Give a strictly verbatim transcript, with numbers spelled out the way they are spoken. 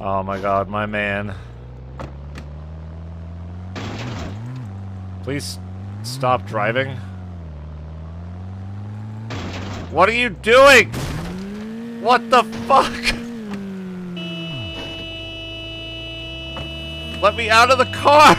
Oh my god, my man. Please stop driving. What are you doing? What the fuck? Let me out of the car!